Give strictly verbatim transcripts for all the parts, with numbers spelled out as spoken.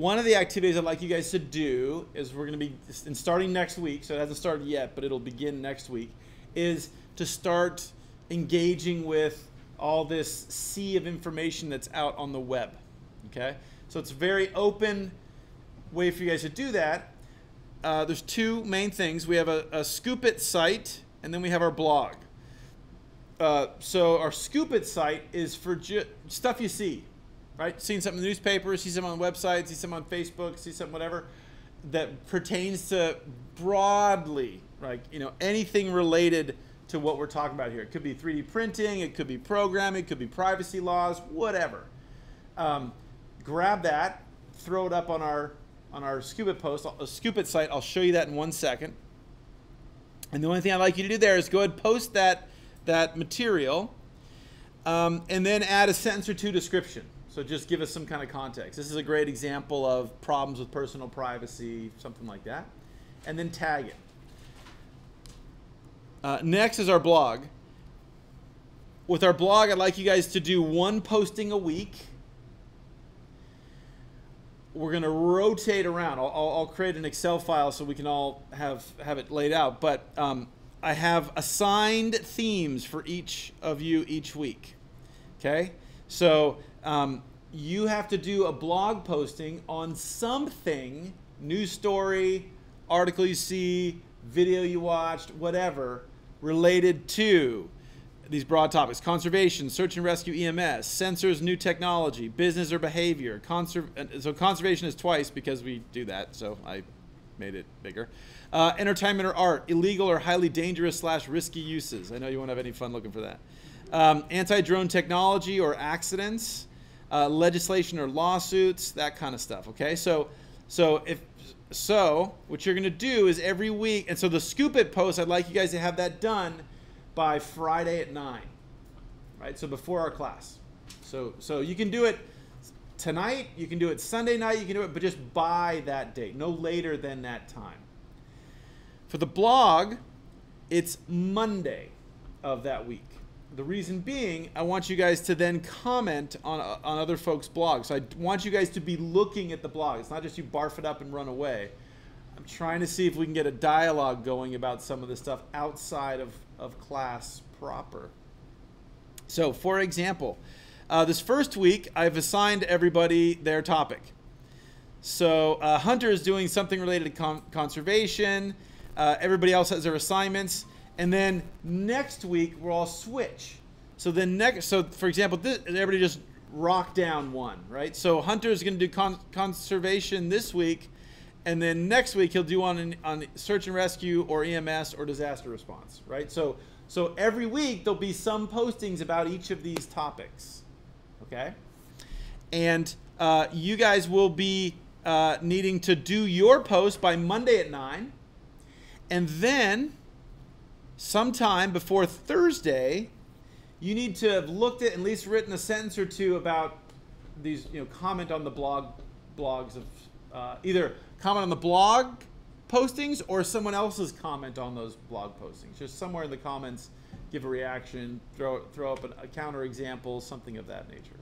One of the activities I'd like you guys to do is we're going to be and starting next week, so it hasn't started yet, but it'll begin next week, is to start engaging with all this sea of information that's out on the web. Okay, so it's a very open way for you guys to do that. Uh, there's two main things. We have a, a Scoop dot it site, and then we have our blog. Uh, so our Scoop dot it site is for ju stuff you see. Right? Seeing something in the newspaper, see something on websites, see something on Facebook, see something whatever that pertains to broadly, like, you know, anything related to what we're talking about here. It could be three D printing, it could be programming, it could be privacy laws, whatever. Um, grab that, throw it up on our on our Scoop dot it post, a Scoop dot it site. I'll show you that in one second. And the only thing I'd like you to do there is go ahead and post that that material, um, and then add a sentence or two description. So just give us some kind of context. This is a great example of problems with personal privacy, something like that. And then tag it. Uh, next is our blog. With our blog, I'd like you guys to do one posting a week. We're going to rotate around. I'll, I'll, I'll create an Excel file so we can all have, have it laid out. But um, I have assigned themes for each of you each week. Okay? So... Um, you have to do a blog posting on something, news story, article you see, video you watched, whatever, related to these broad topics: conservation, search and rescue, E M S, sensors, new technology, business or behavior. Conserv- so conservation is twice because we do that, so I made it bigger. Uh, entertainment or art, illegal or highly dangerous slash risky uses. I know you won't have any fun looking for that. Um, anti-drone technology or accidents, uh, legislation or lawsuits, that kind of stuff. Okay, so so if so, what you're going to do is every week, and so the Scoop dot it post, I'd like you guys to have that done by Friday at nine, right? So before our class. So so you can do it tonight, you can do it Sunday night, you can do it, but just by that date, no later than that time. For the blog, it's Monday of that week. The reason being, I want you guys to then comment on, uh, on other folks' blogs. So I want you guys to be looking at the blog. It's not just you barf it up and run away. I'm trying to see if we can get a dialogue going about some of the stuff outside of, of class proper. So, for example, uh, this first week, I've assigned everybody their topic. So uh, Hunter is doing something related to con conservation. Uh, everybody else has their assignments. And then next week we'll all switch. So then next, so for example, this, everybody just rock down one, right? So Hunter's going to do con conservation this week, and then next week he'll do on on search and rescue or E M S or disaster response, right? So so every week there'll be some postings about each of these topics, okay? And uh, you guys will be uh, needing to do your post by Monday at nine, and then sometime before Thursday, you need to have looked at, at least written a sentence or two about these, you know, comment on the blog, blogs of, uh, either comment on the blog postings or someone else's comment on those blog postings. Just somewhere in the comments, give a reaction, throw, throw up a counterexample, something of that nature.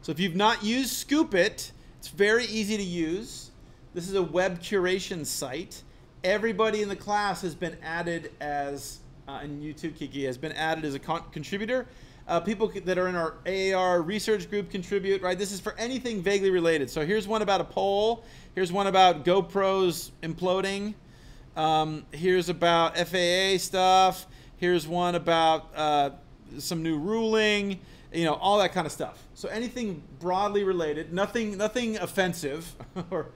So if you've not used Scoop dot it, it's very easy to use. This is a web curation site. Everybody in the class has been added as Uh, and you too, Kiki, has been added as a con contributor. Uh, people that are in our A A R research group contribute, right? This is for anything vaguely related. So here's one about a poll. Here's one about GoPros imploding. Um, here's about F A A stuff. Here's one about uh, some new ruling, you know, all that kind of stuff. So anything broadly related, nothing, nothing offensive or,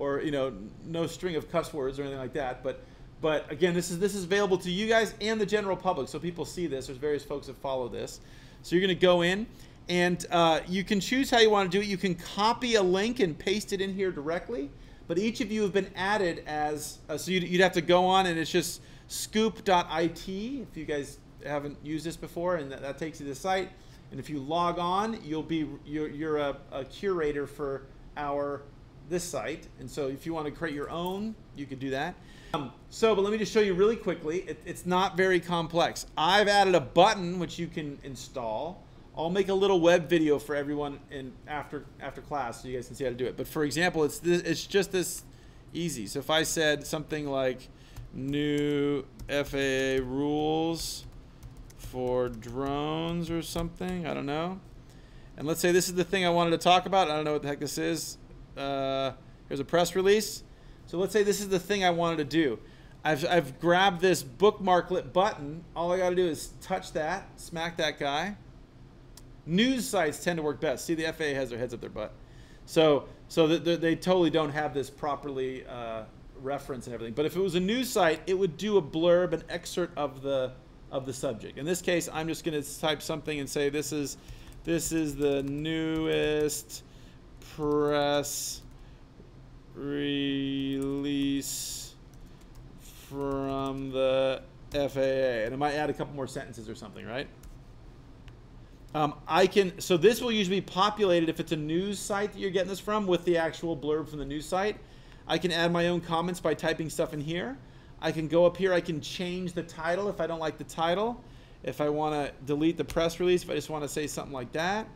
or, you know, no string of cuss words or anything like that, but But again, this is this is available to you guys and the general public, so people see this. There's various folks that follow this. So you're going to go in, and uh, you can choose how you want to do it. You can copy a link and paste it in here directly. But each of you have been added as uh, so you'd, you'd have to go on, and it's just scoop dot it if you guys haven't used this before, and that, that takes you to the site. And if you log on, you'll be you're, you're a, a curator for our this site. And so if you want to create your own, you could do that. Um, so, but let me just show you really quickly. It, it's not very complex. I've added a button which you can install I'll make a little web video for everyone in after after class so you guys can see how to do it. But for example, it's this, it's just this easy. So if I said something like new F A A rules for drones or something, I don't know. And let's say this is the thing I wanted to talk about. I don't know what the heck this is. Uh, here's a press release. So let's say this is the thing I wanted to do. I've, I've grabbed this bookmarklet button. All I gotta do is touch that, smack that guy. News sites tend to work best. See, the F A A has their heads up their butt. So, so the, the, they totally don't have this properly uh, referenced and everything. But if it was a news site, it would do a blurb, an excerpt of the, of the subject. In this case, I'm just gonna type something and say this is, this is the newest press release from the F A A, and I might add a couple more sentences or something, right? Um, I can, so this will usually be populated if it's a news site that you're getting this from with the actual blurb from the news site. I can add my own comments by typing stuff in here. I can go up here, I can change the title if I don't like the title. If I want to delete the press release, if I just want to say something like that.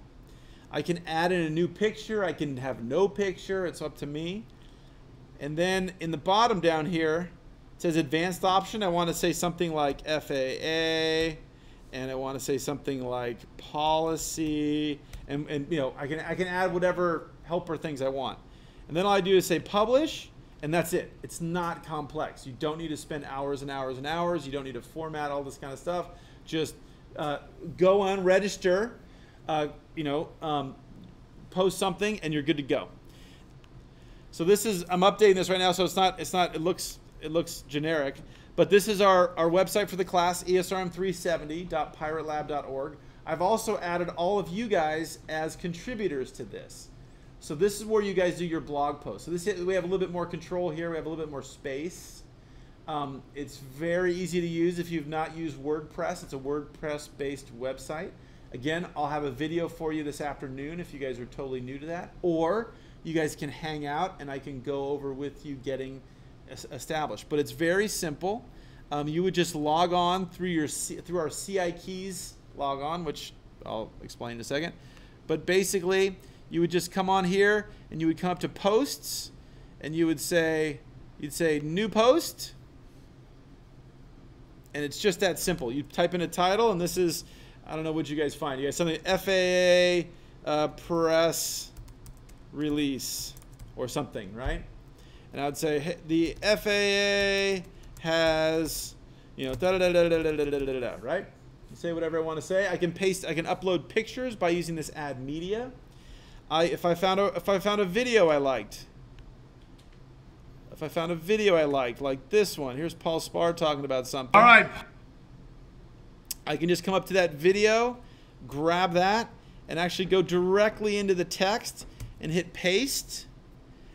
I can add in a new picture, I can have no picture, it's up to me. And then in the bottom down here, it says advanced option. I want to say something like F A A, and I want to say something like policy, and, and you know, I can, I can add whatever helper things I want. And then all I do is say publish, and that's it. It's not complex. You don't need to spend hours and hours and hours. You don't need to format all this kind of stuff. Just uh, go on, register, uh, you know, um, post something, and you're good to go. So this is, I'm updating this right now, so it's not, it's not, it looks, it looks generic, but this is our, our website for the class, E S R M three seventy dot pirate lab dot org. I've also added all of you guys as contributors to this. So this is where you guys do your blog posts. So this is, we have a little bit more control here. We have a little bit more space. Um, it's very easy to use if you've not used WordPress. It's a WordPress-based website. Again, I'll have a video for you this afternoon if you guys are totally new to that. Or you guys can hang out and I can go over with you getting established. But it's very simple. Um, you would just log on through your through our C I keys log on, which I'll explain in a second. But basically, you would just come on here and you would come up to posts, and you would say you'd say new post, and it's just that simple. You type in a title, and this is, I don't know what you guys find. You guys something F A A uh, press release or something, right? And I would say, hey, the F A A has, you know, da da da da da da da da da da, right? You say whatever I want to say. I can paste, I can upload pictures by using this add media. I, if I found a, if I found a video I liked, if I found a video I liked, like this one, here's Paul Spahr talking about something. All right. I can just come up to that video, grab that, and actually go directly into the text and hit paste.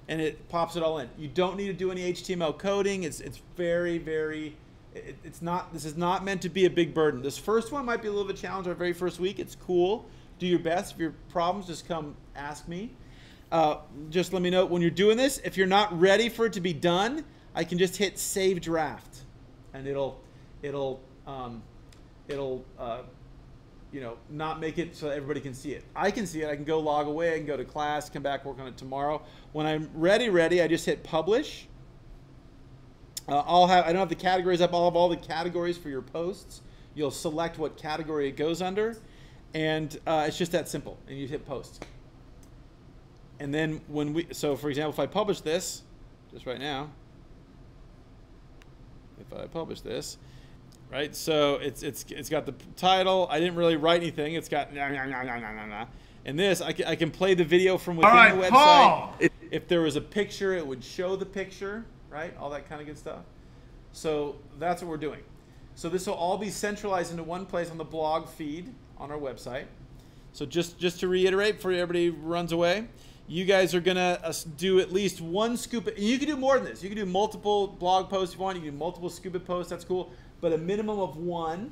And it pops it all in. You don't need to do any H T M L coding. It's it's very very, it, it's not. This is not meant to be a big burden. This first one might be a little bit of a challenge. Our very first week, it's cool. Do your best. If you have problems, just come ask me. Uh, just let me know when you're doing this. If you're not ready for it to be done, I can just hit save draft, and it'll it'll um, it'll uh, you know, not make it so everybody can see it. I can see it. I can go log away. I can go to class, come back, work on it tomorrow. When I'm ready, ready, I just hit publish. Uh, I'll have, I don't have the categories up. I'll have all the categories for your posts. You'll select what category it goes under. And uh, it's just that simple. And you hit post. And then when we, so for example, if I publish this, just right now, if I publish this, right, so it's it's it's got the title. I didn't really write anything. It's got nah, nah, nah, nah, nah, nah. And this I can, I can play the video from within right, the website. Paul. If there was a picture, it would show the picture, right? All that kind of good stuff. So that's what we're doing. So this will all be centralized into one place on the blog feed on our website. So just just to reiterate before everybody runs away, you guys are gonna uh, do at least one scoop. And you can do more than this. You can do multiple blog posts if you want. You can do multiple Scoop.it posts. That's cool. But a minimum of one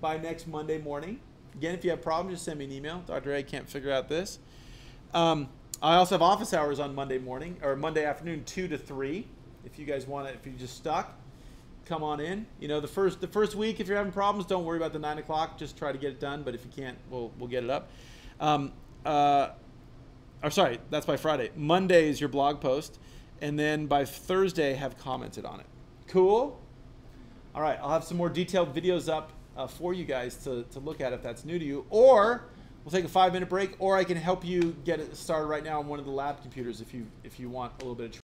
by next Monday morning. Again, if you have problems, just send me an email. Doctor A can't figure out this. Um, I also have office hours on Monday morning or Monday afternoon, two to three. If you guys want to, if you're just stuck, come on in. You know, the first the first week, if you're having problems, don't worry about the nine o'clock. Just try to get it done. But if you can't, we'll we'll get it up. Um, uh, or sorry, that's by Friday. Monday is your blog post, and then by Thursday have commented on it. Cool. All right, I'll have some more detailed videos up uh, for you guys to to look at if that's new to you, or we'll take a five minute break, or I can help you get it started right now on one of the lab computers if you if you want a little bit of.